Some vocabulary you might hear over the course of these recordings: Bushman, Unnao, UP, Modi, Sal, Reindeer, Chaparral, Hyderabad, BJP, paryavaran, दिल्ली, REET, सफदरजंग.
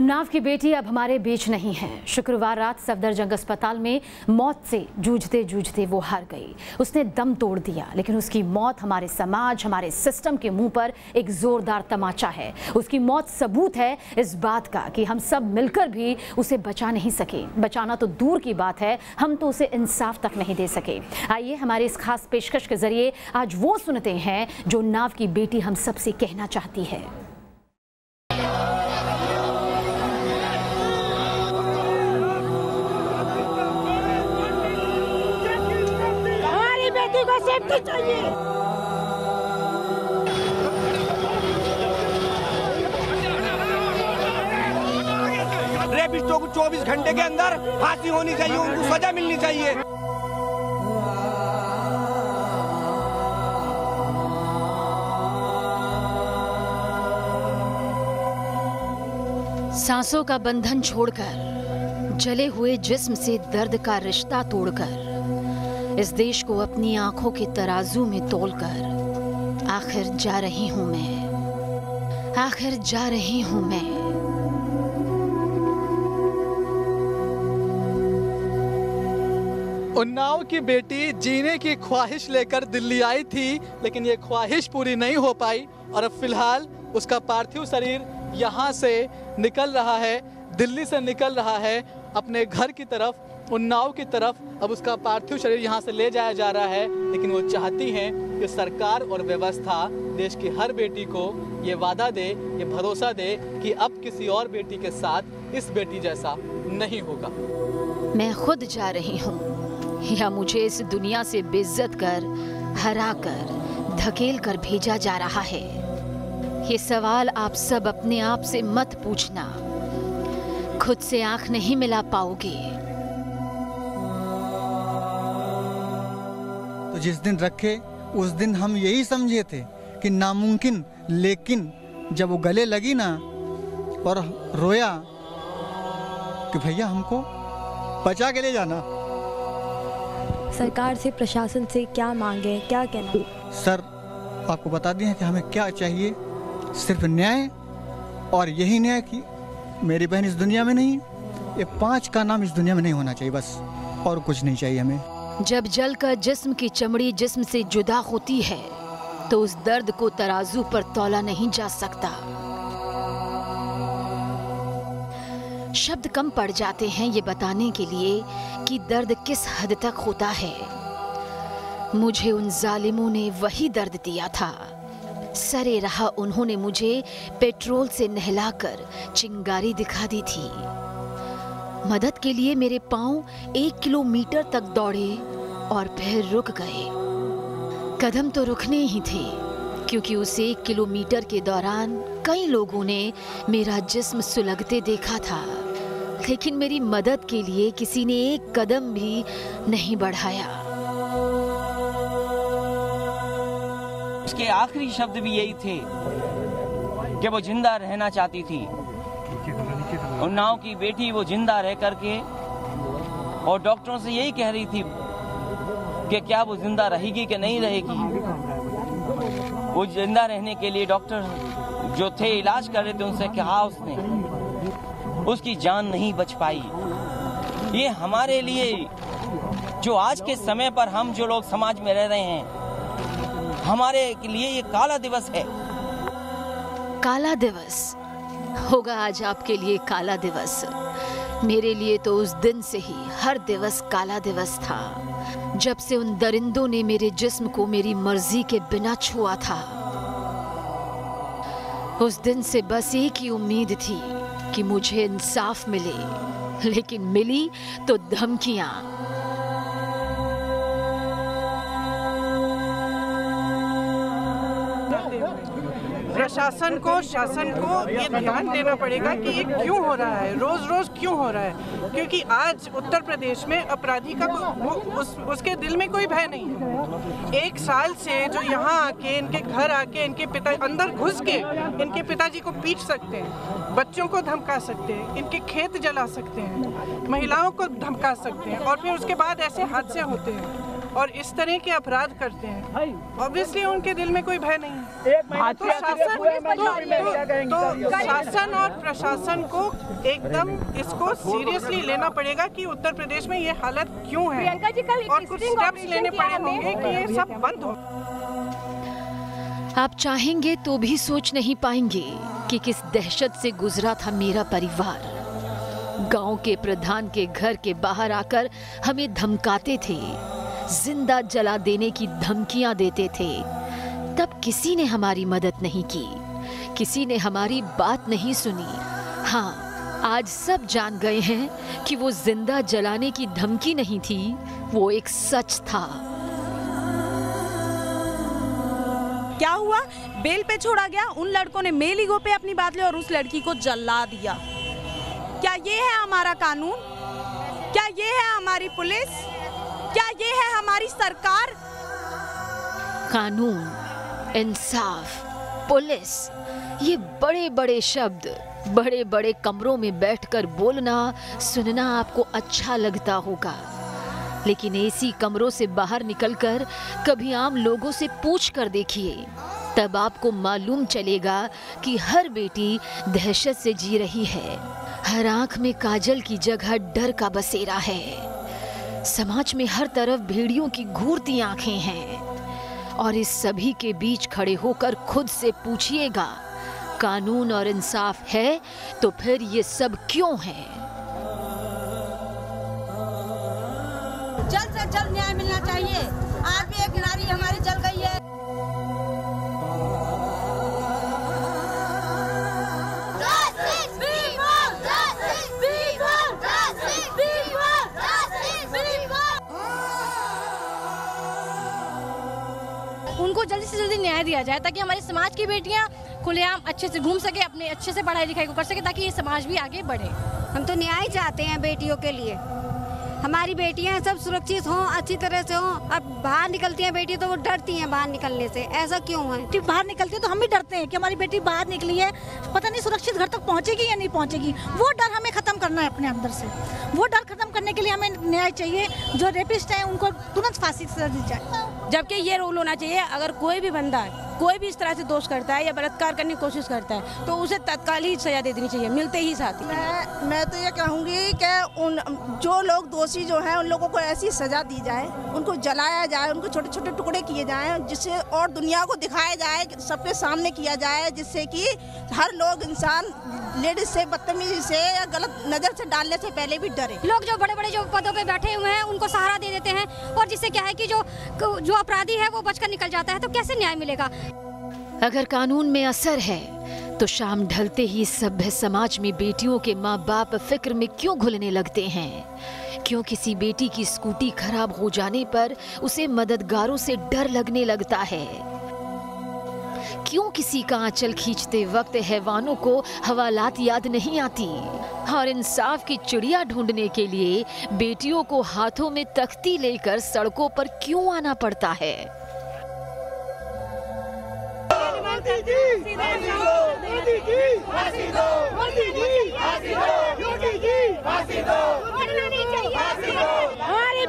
उन्नाव की बेटी अब हमारे बीच नहीं है। शुक्रवार रात सफदरजंग अस्पताल में मौत से जूझते जूझते वो हार गई। उसने दम तोड़ दिया, लेकिन उसकी मौत हमारे समाज, हमारे सिस्टम के मुंह पर एक जोरदार तमाचा है। उसकी मौत सबूत है इस बात का कि हम सब मिलकर भी उसे बचा नहीं सके। बचाना तो दूर की बात है, हम तो उसे इंसाफ तक नहीं दे सके। आइए हमारे इस खास पेशकश के जरिए आज वो सुनते हैं जो उन्नाव की बेटी हम सबसे कहना चाहती है। सेफ्टी चाहिए। रेपिस्टों को 24 घंटे के अंदर फांसी होनी चाहिए, उनको सजा मिलनी चाहिए। सांसों का बंधन छोड़कर, जले हुए जिस्म से दर्द का रिश्ता तोड़कर, इस देश को अपनी आंखों के तराजू में तोलकर आखिर जा रही हूं मैं, आखिर जा रही हूं मैं। उन्नाव की बेटी जीने की ख्वाहिश लेकर दिल्ली आई थी, लेकिन ये ख्वाहिश पूरी नहीं हो पाई और अब फिलहाल उसका पार्थिव शरीर यहाँ से निकल रहा है, दिल्ली से निकल रहा है अपने घर की तरफ, उन्नाव की तरफ। अब उसका पार्थिव शरीर यहाँ से ले जाया जा रहा है, लेकिन वो चाहती हैं कि सरकार और व्यवस्था देश की हर बेटी को ये वादा दे, ये भरोसा दे कि अब किसी और बेटी के साथ इस बेटी जैसा नहीं होगा। मैं खुद जा रही हूँ, या मुझे इस दुनिया से बेइज्जत कर, हरा कर, धकेल कर भेजा जा रहा है। ये सवाल आप सब अपने आप से मत पूछना, खुद से आँख नहीं मिला पाओगे। तो जिस दिन रखे उस दिन हम यही समझे थे कि नामुमकिन, लेकिन जब वो गले लगी ना और रोया कि भैया हमको बचा के ले जाना। सरकार से, प्रशासन से क्या मांगे, क्या कहना? सर आपको बता दिया कि हमें क्या चाहिए, सिर्फ न्याय। और यही न्याय कि मेरी बहन इस दुनिया में नहीं, ये 5 का नाम इस दुनिया में नहीं होना चाहिए, बस और कुछ नहीं चाहिए हमें। जब जल कर जिस्म की चमड़ी जिस्म से जुदा होती है तो उस दर्द को तराजू पर तौला नहीं जा सकता। शब्द कम पड़ जाते हैं ये बताने के लिए कि दर्द किस हद तक होता है। मुझे उन जालिमों ने वही दर्द दिया था, सरे रहा उन्होंने मुझे पेट्रोल से नहलाकर चिंगारी दिखा दी थी। मदद के लिए मेरे पांव 1 किलोमीटर तक दौड़े और पैर रुक गए। कदम तो रुकने ही थे क्योंकि उस 1 किलोमीटर के दौरान कई लोगों ने मेरा जिस्म सुलगते देखा था, लेकिन मेरी मदद के लिए किसी ने एक कदम भी नहीं बढ़ाया। उसके आखिरी शब्द भी यही थे कि वो जिंदा रहना चाहती थी। उन्नाव की बेटी वो जिंदा रह करके और डॉक्टरों से यही कह रही थी कि क्या वो जिंदा रहेगी कि नहीं रहेगी। वो जिंदा रहने के लिए डॉक्टर जो थे, इलाज कर रहे थे, उनसे कहा, उसने उसकी जान नहीं बच पाई। ये हमारे लिए जो आज के समय पर हम जो लोग समाज में रह रहे हैं, हमारे लिए ये काला दिवस है। काला दिवस होगा आज आपके लिए काला दिवस, मेरे लिए तो उस दिन से ही हर दिवस काला दिवस था जब से उन दरिंदों ने मेरे जिस्म को मेरी मर्जी के बिना छुआ था। उस दिन से बस एक ही उम्मीद थी कि मुझे इंसाफ मिले, लेकिन मिली तो धमकियां। शासन को ये ध्यान देना पड़ेगा कि ये क्यों हो रहा है, रोज क्यों हो रहा है, क्योंकि आज उत्तर प्रदेश में अपराधी का उसके दिल में कोई भय नहीं है। 1 साल से जो यहाँ आके, इनके घर आके, इनके पिता अंदर घुस के इनके पिताजी को पीट सकते हैं, बच्चों को धमका सकते हैं, इनके खेत जला सकते हैं, महिलाओं को धमका सकते हैं, और फिर उसके बाद ऐसे हादसे होते हैं। और इस तरह के अपराध करते हैं, ऑब्वियसली उनके दिल में कोई भय नहीं है। तो शासन और प्रशासन को एकदम इसको सीरियसली लेना पड़ेगा कि उत्तर प्रदेश में ये हालत क्यों है और कुछ स्टेप्स लेने पड़ेंगे कि ये सब बंद हो। आप चाहेंगे तो भी सोच नहीं पाएंगे कि किस दहशत से गुजरा था मेरा परिवार। गांव के प्रधान के घर के बाहर आकर हमें धमकाते थे, जिंदा जला देने की धमकियां देते थे। तब किसी ने हमारी मदद नहीं की, किसी ने हमारी बात नहीं सुनी। हाँ, आज सब जान गए हैं कि वो जिंदा जलाने की धमकी नहीं थी, वो एक सच था। क्या हुआ, बेल पे छोड़ा गया, उन लड़कों ने मेल ईगो पे अपनी बात ली और उस लड़की को जला दिया। क्या ये है हमारा कानून? क्या ये है हमारी पुलिस? क्या ये है हमारी सरकार? कानून, इंसाफ, पुलिस, ये बड़े बड़े शब्द बड़े बड़े कमरों में बैठकर बोलना सुनना आपको अच्छा लगता होगा, लेकिन ऐसी कमरों से बाहर निकलकर कभी आम लोगों से पूछ कर देखिए, तब आपको मालूम चलेगा कि हर बेटी दहशत से जी रही है, हर आंख में काजल की जगह डर का बसेरा है, समाज में हर तरफ भेड़ियों की घूरती आंखें हैं। और इस सभी के बीच खड़े होकर खुद से पूछिएगा, कानून और इंसाफ है तो फिर ये सब क्यों है? जल्द से जल्द न्याय मिलना चाहिए। आज भी एक नारी हमारी जल गई है। उनको जल्दी से जल्दी न्याय दिया जाए ताकि हमारे समाज की बेटियां खुलेआम अच्छे से घूम सके, अपने अच्छे से पढ़ाई लिखाई को कर सके, ताकि ये समाज भी आगे बढ़े। हम तो न्याय चाहते हैं बेटियों के लिए। हमारी बेटियां सब सुरक्षित हों, अच्छी तरह से हों। अब बाहर निकलती हैं बेटी तो वो डरती हैं बाहर निकलने से, ऐसा क्यों है? बाहर निकलती है तो हम भी डरते हैं कि हमारी बेटी बाहर निकली है, पता नहीं सुरक्षित घर तक पहुंचेगी या नहीं पहुंचेगी। वो डर हमें खत्म करना है अपने अंदर से। वो डर खत्म करने के लिए हमें न्याय चाहिए। जो रेपिस्ट हैं उनको तुरंत फांसी की सजा दी जाए। जबकि ये रूल होना चाहिए, अगर कोई भी बंदा कोई भी इस तरह से दोष करता है या बलात्कार करने की कोशिश करता है तो उसे तत्काल ही सजा दे देनी चाहिए, मिलते ही साथ ही। मैं तो ये कहूँगी कि उन जो लोग दोषी जो हैं उन लोगों को ऐसी सजा दी जाए, उनको जलाया जाए, उनको छोटे छोटे टुकड़े किए जाएँ, जिससे और दुनिया को दिखाया जाए, सबके सामने किया जाए, जिससे कि हर लोग इंसान लेडीज से बदतमीजी से या गलत नज़र से डालने से पहले भी डरे। लोग जो बड़े बड़े जो पदों पर बैठे हुए हैं उनको सहारा दे देते हैं, और जिससे क्या है कि जो अपराधी है वो बचकर निकल जाता है, तो कैसे न्याय मिलेगा? अगर कानून में असर है तो शाम ढलते ही सभ्य समाज में बेटियों के माँ बाप फिक्र में क्यों घुलने लगते हैं? क्यों किसी बेटी की स्कूटी खराब हो जाने पर उसे मददगारों से डर लगने लगता है? क्यों किसी का आंचल खींचते वक्त हैवानों को हवालात याद नहीं आती? और इंसाफ की चिड़िया ढूंढने के लिए बेटियों को हाथों में तख्ती लेकर सड़कों पर क्यों आना पड़ता है? हमारी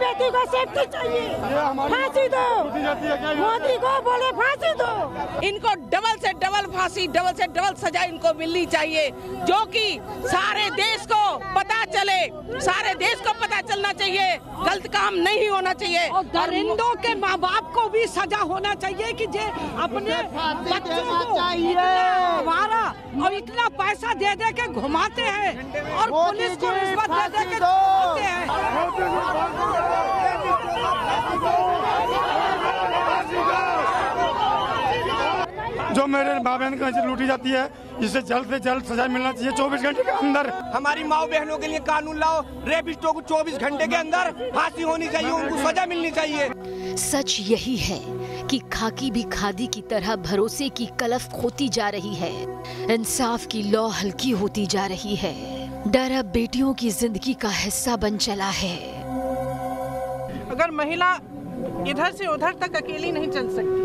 बेटी को सेफ्टी चाहिए, फांसी दो। मोदी को बोले फांसी दो। इनको डबल से डबल फांसी, डबल से डबल सजा इनको मिलनी चाहिए, जो कि सारे देश को पता चले। सारे देश को पता चलना चाहिए, गलत काम नहीं होना चाहिए। और दरिंदों के माँ बाप को भी सजा होना चाहिए कि जे अपने बच्चों को हमारा और इतना पैसा दे दे के घुमाते हैं और पुलिस को रिश्वत दे दे के घुमाते हैं। जो मेरे माँ बहन को ऐसे लूटी जाती है, इसे जल्द से जल्द सजा मिलना चाहिए 24 घंटे के अंदर। हमारी माओ बहनों के लिए कानून लाओ, रेपिस्टों को 24 घंटे के अंदर फांसी होनी चाहिए, उनको सजा मिलनी चाहिए। सच यही है कि खाकी भी खादी की तरह भरोसे की कलफ खोती जा रही है, इंसाफ की लौ हल्की होती जा रही है। डर अब बेटियों की जिंदगी का हिस्सा बन चला है। अगर महिला इधर से उधर तक अकेली नहीं चल सकती,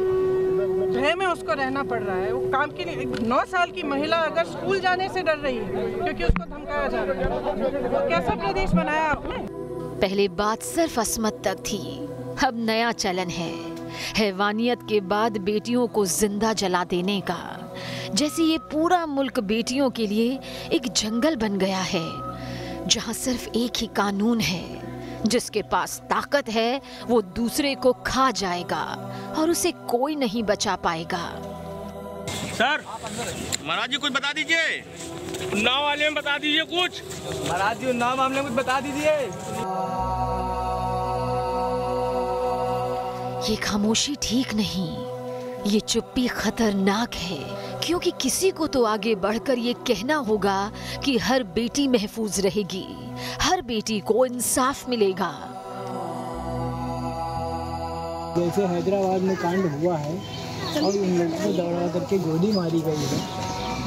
भय में उसको रहना पड़ रहा है। वो काम के लिए 9 साल की महिला अगर स्कूल जाने से डर रही है क्योंकि उसको धमकाया जा रहा है, तो कैसा प्रदेश बनाया आपने? पहले बात सिर्फ असमत तक थी, अब नया चलन है हैवानियत के बाद बेटियों को जिंदा जला देने का। जैसे ये पूरा मुल्क बेटियों के लिए एक जंगल बन गया है जहां सिर्फ एक ही कानून है, जिसके पास ताकत है वो दूसरे को खा जाएगा और उसे कोई नहीं बचा पाएगा। सर महाराज जी कुछ बता दीजिए, उन्नाव वाले में बता दीजिए कुछ। महाराज जी उन्नाव मामले में कुछ बता दीजिए। ये खामोशी ठीक नहीं, ये चुप्पी खतरनाक है, क्योंकि किसी को तो आगे बढ़कर ये कहना होगा कि हर बेटी महफूज रहेगी, हर बेटी को इंसाफ मिलेगा। जैसे हैदराबाद में कांड हुआ है और इन लोगों को दौड़ा करके गोली मारी गई है,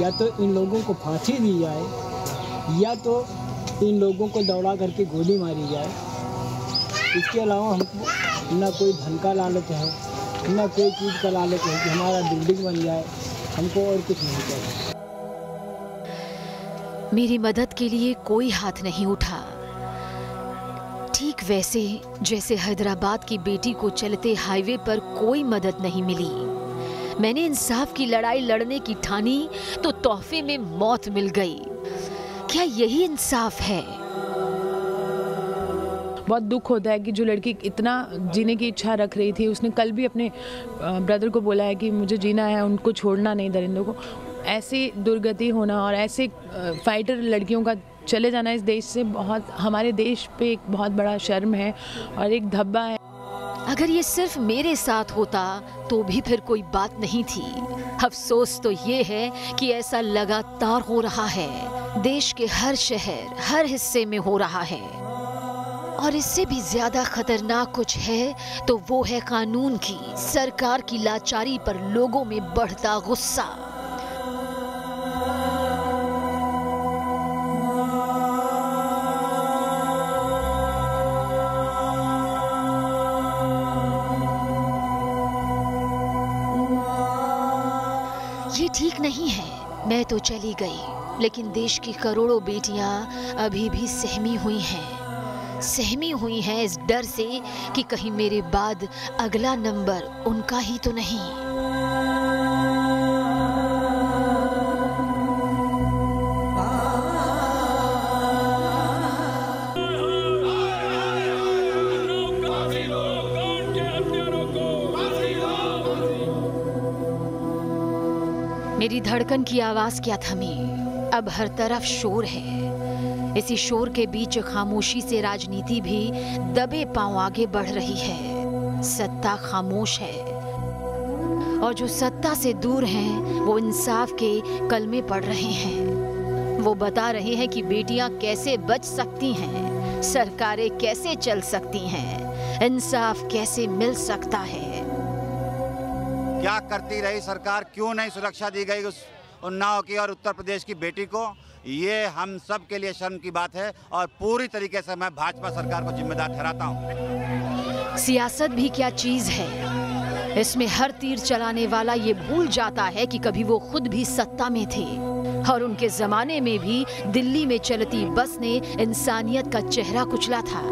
या तो इन लोगों को फांसी दी जाए या तो इन लोगों को दौड़ा करके गोली मारी जाए। इसके अलावा हमको ना कोई धन का लालच है ना कोई चीज का लालच है कि हमारा बिल्डिंग बन जाए, हमको और कुछ नहीं चाहिए। मेरी मदद के लिए कोई हाथ नहीं उठा, ठीक वैसे जैसे हैदराबाद की बेटी को चलते हाईवे पर कोई मदद नहीं मिली। मैंने इंसाफ की लड़ाई लड़ने की ठानी तो तोहफे में मौत मिल गई। क्या यही इंसाफ है? बहुत दुख होता है कि जो लड़की इतना जीने की इच्छा रख रही थी, उसने कल भी अपने ब्रदर को बोला है कि मुझे जीना है, उनको छोड़ना नहीं दरिंदों को। ऐसी दुर्गति होना और ऐसे फाइटर लड़कियों का चले जाना इस देश से बहुत, हमारे देश पे एक बहुत बड़ा शर्म है और एक धब्बा है। अगर ये सिर्फ मेरे साथ होता तो भी फिर कोई बात नहीं थी। अफसोस तो ये है कि ऐसा लगातार हो रहा है, देश के हर शहर हर हिस्से में हो रहा है। और इससे भी ज्यादा खतरनाक कुछ है तो वो है कानून की, सरकार की लाचारी पर लोगों में बढ़ता गुस्सा। ये ठीक नहीं है। मैं तो चली गई, लेकिन देश की करोड़ों बेटियां अभी भी सहमी हुई हैं, सहमी हुई हैं इस डर से कि कहीं मेरे बाद अगला नंबर उनका ही तो नहीं। मेरी धड़कन की आवाज क्या थमी, अब हर तरफ शोर है। इसी शोर के बीच खामोशी से राजनीति भी दबे पांव आगे बढ़ रही है। सत्ता खामोश है और जो सत्ता से दूर हैं वो इंसाफ के कलमे पढ़ रहे हैं। वो बता रहे हैं कि बेटियां कैसे बच सकती हैं, सरकारें कैसे चल सकती हैं, इंसाफ कैसे मिल सकता है। क्या करती रही सरकार, क्यों नहीं सुरक्षा दी गई उस उन्नाव की और उत्तर प्रदेश की बेटी को? ये हम सब के लिए शर्म की बात है और पूरी तरीके से मैं भाजपा सरकार को जिम्मेदार ठहराता हूँ। सियासत भी क्या चीज है, इसमें हर तीर चलाने वाला ये भूल जाता है कि कभी वो खुद भी सत्ता में थे और उनके जमाने में भी दिल्ली में चलती बस ने इंसानियत का चेहरा कुचला था।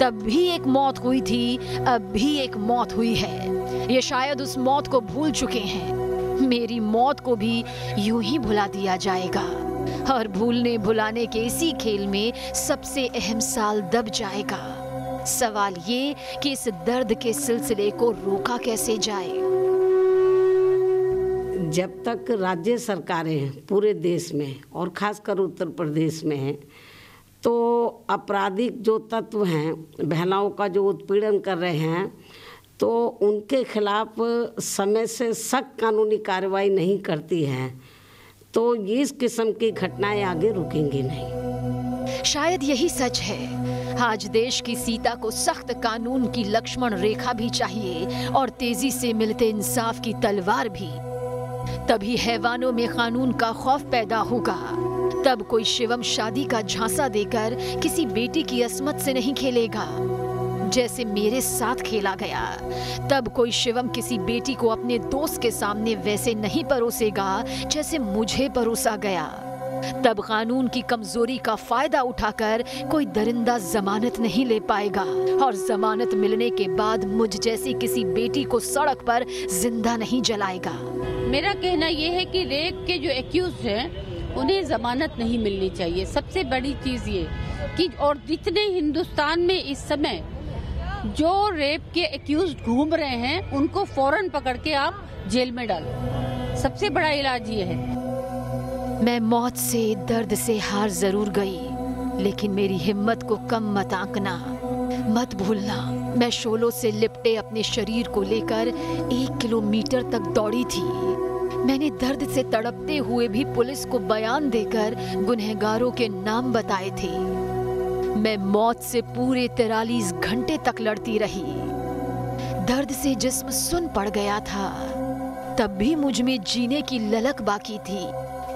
तब भी एक मौत हुई थी, अब भी एक मौत हुई है। ये शायद उस मौत को भूल चुके हैं, मेरी मौत को भी यूं ही भुला दिया जाएगा और भूलने भुलाने के इसी खेल में सबसे अहम साल दब जाएगा। सवाल ये कि इस दर्द के सिलसिले को रोका कैसे जाए। जब तक राज्य सरकारें पूरे देश में और खासकर उत्तर प्रदेश में हैं, तो आपराधिक जो तत्व हैं, महिलाओं का जो उत्पीड़न कर रहे हैं, तो उनके खिलाफ समय से सख्त कानूनी कार्रवाई नहीं करती है तो इस किस्म की घटनाएं आगे रुकेंगी नहीं। शायद यही सच है। आज देश की सीता को सख्त कानून की लक्ष्मण रेखा भी चाहिए और तेजी से मिलते इंसाफ की तलवार भी। तभी हैवानों में कानून का खौफ पैदा होगा, तब कोई शिवम शादी का झांसा देकर किसी बेटी की असमत से नहीं खेलेगा जैसे मेरे साथ खेला गया। तब कोई शिवम किसी बेटी को अपने दोस्त के सामने वैसे नहीं परोसेगा जैसे मुझे परोसा गया। तब कानून की कमजोरी का फायदा उठाकर कोई दरिंदा जमानत नहीं ले पाएगा और जमानत मिलने के बाद मुझ जैसी किसी बेटी को सड़क पर जिंदा नहीं जलाएगा। मेरा कहना यह है कि रेप के जो एक्यूज हैं, उन्हें जमानत नहीं मिलनी चाहिए। सबसे बड़ी चीज ये कि और जितने हिंदुस्तान में इस समय जो रेप के एक्यूज घूम रहे हैं उनको फौरन पकड़ के आप जेल में डालो, सबसे बड़ा इलाज ये है। मैं मौत से दर्द से हार जरूर गई, लेकिन मेरी हिम्मत को कम मत आंकना, मत भूलना। मैं शोलों से लिपटे अपने शरीर को लेकर 1 किलोमीटर तक दौड़ी थी। मैंने दर्द से तड़पते हुए भी पुलिस को बयान देकर गुनहगारों के नाम बताए थे। मैं मौत से पूरे 43 घंटे तक लड़ती रही। दर्द से जिस्म सुन पड़ गया था, तब भी मुझ में जीने की ललक बाकी थी,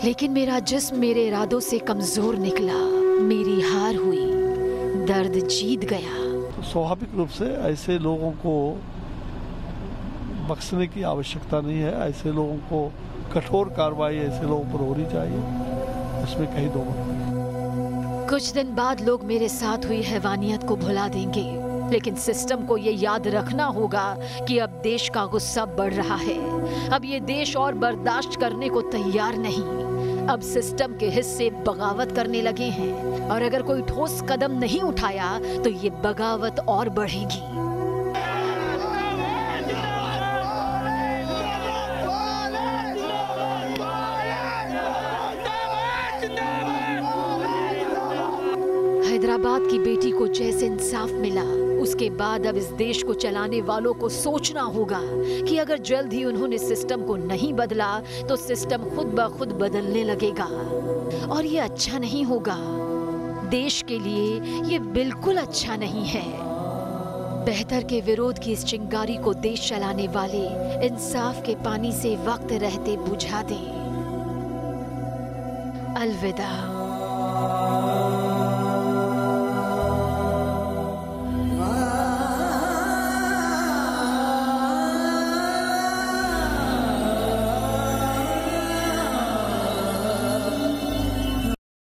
लेकिन मेरा जिस्म मेरे इरादों से कमजोर निकला। मेरी हार हुई, दर्द जीत गया। स्वाभाविक रूप से ऐसे लोगों को बख्शने की आवश्यकता नहीं है। ऐसे लोगों को कठोर कार्रवाई ऐसे लोगों पर होनी चाहिए, इसमें कहीं दो मत नहीं। कुछ दिन बाद लोग मेरे साथ हुई हैवानियत को भुला देंगे, लेकिन सिस्टम को ये याद रखना होगा कि अब देश का गुस्सा बढ़ रहा है। अब ये देश और बर्दाश्त करने को तैयार नहीं। अब सिस्टम के हिस्से बगावत करने लगे हैं और अगर कोई ठोस कदम नहीं उठाया तो ये बगावत और बढ़ेगी। हैदराबाद की बेटी को जैसे इंसाफ मिला, उसके बाद अब इस देश को चलाने वालों को सोचना होगा कि अगर जल्द ही उन्होंने सिस्टम को नहीं बदला तो सिस्टम खुद ब खुद बदलने लगेगा और ये अच्छा नहीं होगा। देश के लिए ये बिल्कुल अच्छा नहीं है। बेहतर के विरोध की इस चिंगारी को देश चलाने वाले इंसाफ के पानी से वक्त रहते बुझा दें। अलविदा।